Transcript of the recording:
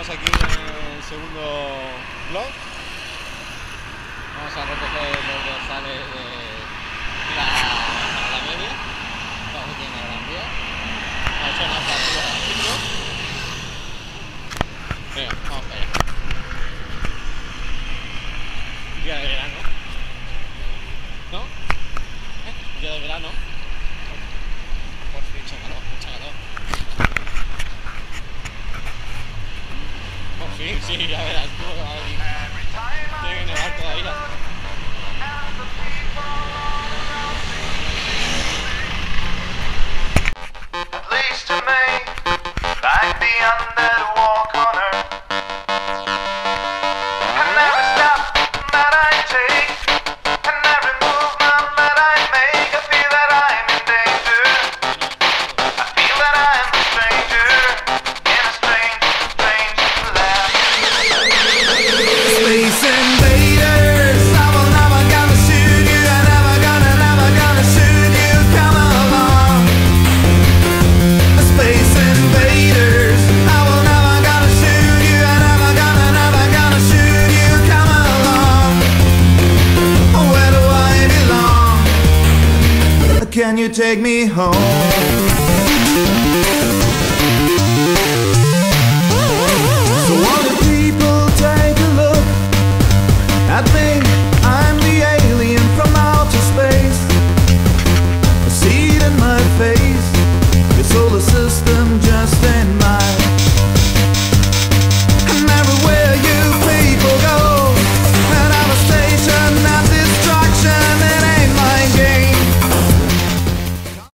estamos aquí en el segundo block. Vamos a recoger los dorsales de la media. Estamos aquí en la Gran Vía. Vamos a una partida de cinco. Venga, vamos para allá. Día de verano. ¿No? Día de verano. Por fin, chaval, mucha calor. Sí, ya verás tú, va a venir. Tiene que nevar todavía. Can you take me home?